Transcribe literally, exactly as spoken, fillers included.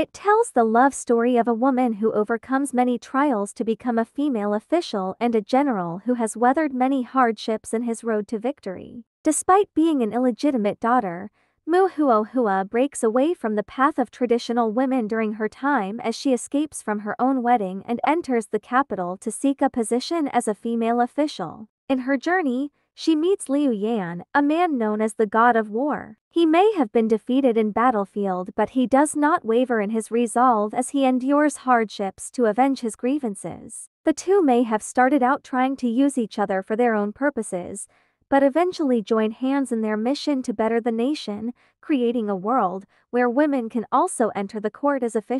It tells the love story of a woman who overcomes many trials to become a female official and a general who has weathered many hardships in his road to victory. Despite being an illegitimate daughter, Muhuohua breaks away from the path of traditional women during her time as she escapes from her own wedding and enters the capital to seek a position as a female official. In her journey, she meets Liu Yan, a man known as the God of War. He may have been defeated in battlefield, but he does not waver in his resolve as he endures hardships to avenge his grievances. The two may have started out trying to use each other for their own purposes, but eventually join hands in their mission to better the nation, creating a world where women can also enter the court as officials.